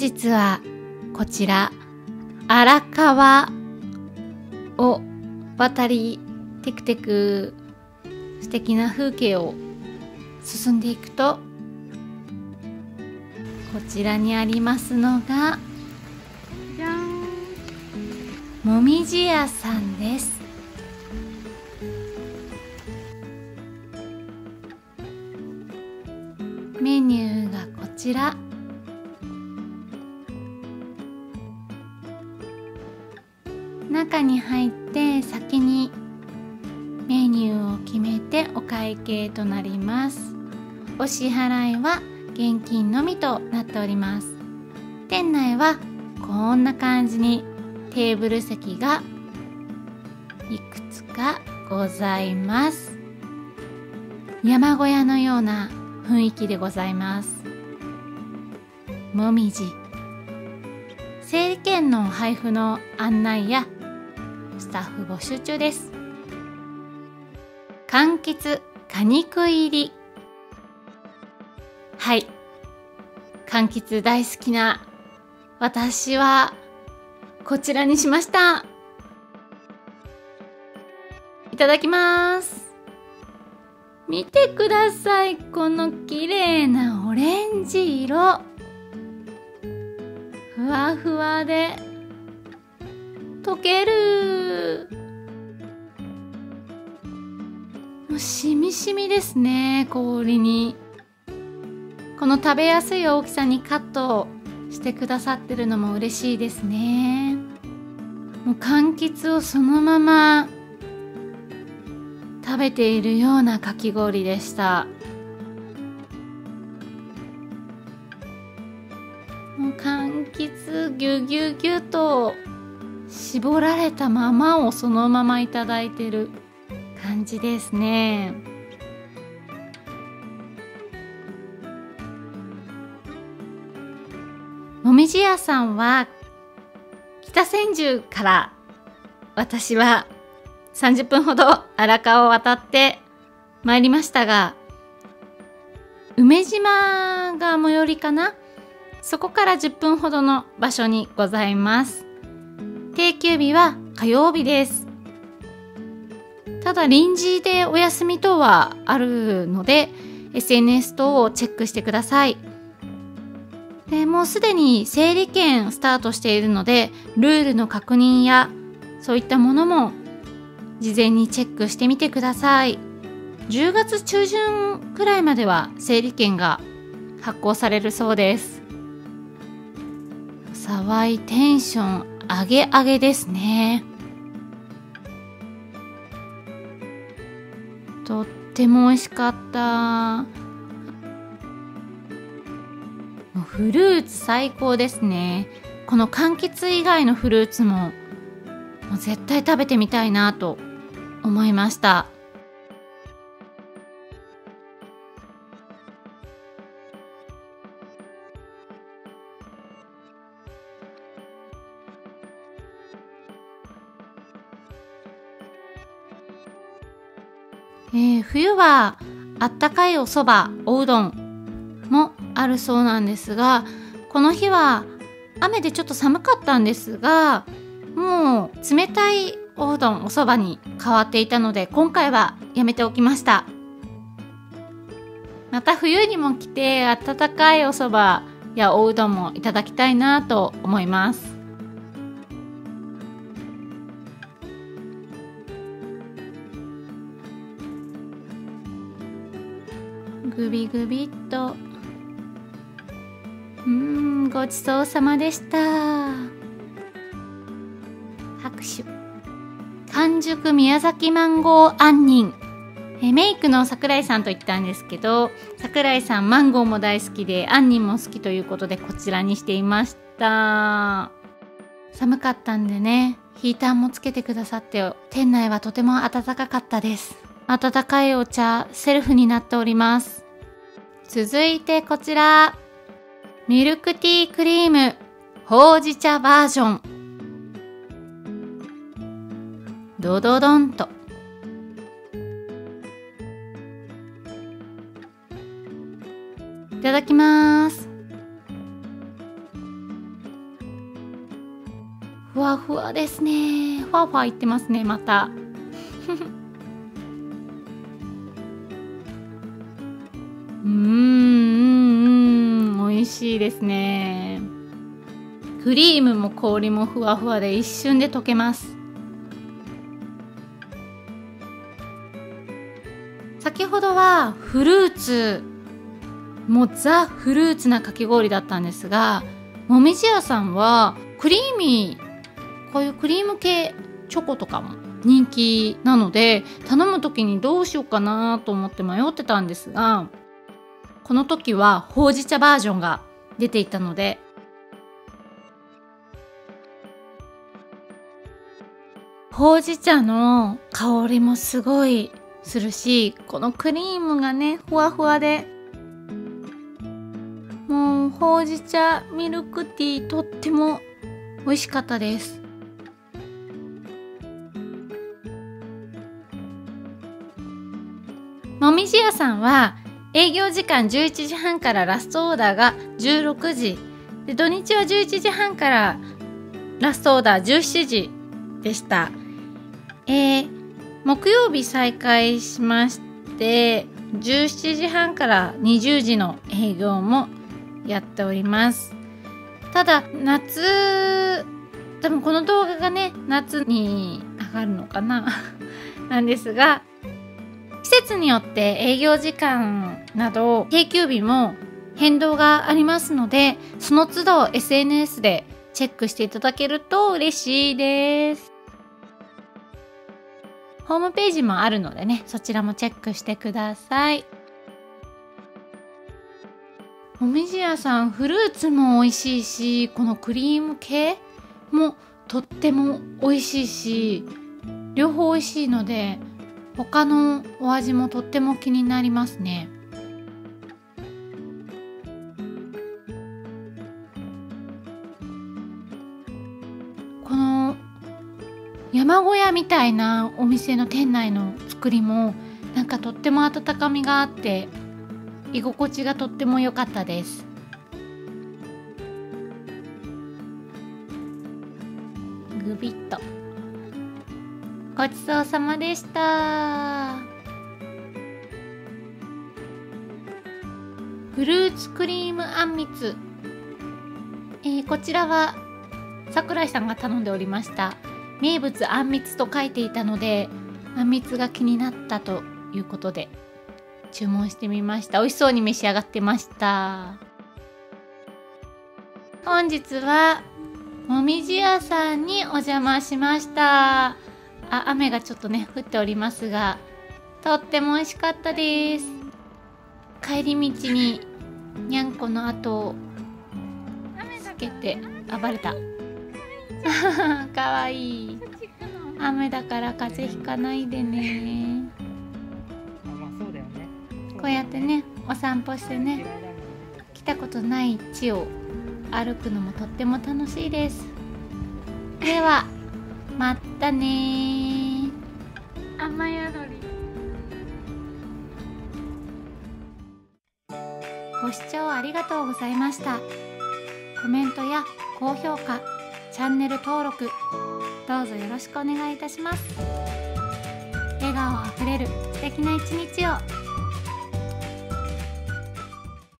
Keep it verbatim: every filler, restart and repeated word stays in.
本日はこちら荒川を渡り、テクテク素敵な風景を進んでいくと、こちらにありますのがじゃん、もみじ屋さんです。メニューがこちら、中に入って先にメニューを決めてお会計となります。お支払いは現金のみとなっております。店内はこんな感じにテーブル席がいくつかございます。山小屋のような雰囲気でございます。もみじ、整理券の配布の案内やスタッフ募集中です。柑橘果肉入り、はい、柑橘大好きな私はこちらにしました。いただきます。見てください、この綺麗なオレンジ色、ふわふわで溶ける、もうしみしみですね、氷に。この食べやすい大きさにカットしてくださってるのも嬉しいですね。もう柑橘をそのまま食べているようなかき氷でした。もう柑橘ぎゅぎゅぎゅと絞られたままをそのままいただいてる感じですね。もみじ屋さんは北千住から私はさんじゅっぷんほど荒川を渡ってまいりましたが、梅島が最寄りかな、そこからじゅっぷんほどの場所にございます。定休日は火曜日です。ただ臨時でお休み等はあるので エスエヌエス 等をチェックしてください。でもうすでに整理券スタートしているので、ルールの確認やそういったものも事前にチェックしてみてください。じゅうがつ中旬くらいまでは整理券が発行されるそうです。騒いテンション上げ上げですね。とっても美味しかった。フルーツ最高ですね。この柑橘以外のフルーツも、もう絶対食べてみたいなと思いました。えー、冬はあったかいおそば、おうどんもあるそうなんですが、この日は雨でちょっと寒かったんですが、もう冷たいおうどん、おそばに変わっていたので今回はやめておきました。また冬にも来て温かいおそばやおうどんもいただきたいなと思います。グビグビっと、うーん、ごちそうさまでした。拍手。完熟宮崎マンゴー杏仁、えメイクの桜井さんと言ったんですけど、桜井さんマンゴーも大好きで杏仁も好きということでこちらにしていました。寒かったんでね、ヒーターもつけてくださって、店内はとても暖かかったです。温かいお茶セルフになっております。続いてこちら、ミルクティークリームほうじ茶バージョン、ドドドンと。いただきます。ふわふわですね。ふわふわいってますね、また。うーん、美味しいですね。クリームも氷もふわふわで一瞬で溶けます。先ほどはフルーツ、もうザ・フルーツなかき氷だったんですが、もみじ屋さんはクリーミー、こういうクリーム系チョコとかも人気なので、頼む時にどうしようかなと思って迷ってたんですが、この時はほうじ茶バージョンが出ていたので、ほうじ茶の香りもすごいするし、このクリームがねふわふわで、もうほうじ茶ミルクティーとっても美味しかったです。もみじ屋さんは営業時間じゅういちじはんからラストオーダーがじゅうろくじで、土日はじゅういちじはんからラストオーダーじゅうしちじでした。えー、木曜日再開しまして、じゅうしちじはんからにじゅうじの営業もやっております。ただ夏、多分この動画がね夏に上がるのかななんですが、季節によって営業時間など定休日も変動がありますので、その都度 エスエヌエス でチェックしていただけると嬉しいです。ホームページもあるのでね、そちらもチェックしてください。もみじ屋さん、フルーツも美味しいし、このクリーム系もとっても美味しいし、両方美味しいので、他のお味もとっても気になりますね。山小屋みたいなお店の店内の作りもなんかとっても温かみがあって、居心地がとっても良かったです。グビッと。ごちそうさまでした。フルーツクリームあんみつ、えー、こちらは桜井さんが頼んでおりました。名物あんみつと書いていたので、あんみつが気になったということで注文してみました。美味しそうに召し上がってました。本日はもみじ屋さんにお邪魔しました。あ、雨がちょっとね降っておりますが、とっても美味しかったです。帰り道ににゃんこの後をつけて暴れたかわいい。雨だから風邪ひかないでね。こうやってねお散歩してね、来たことない地を歩くのもとっても楽しいです。ではまたね。雨宿り。ご視聴ありがとうございました。コメントや高評価、チャンネル登録どうぞよろしくお願いいたします。笑顔あふれる素敵な一日を。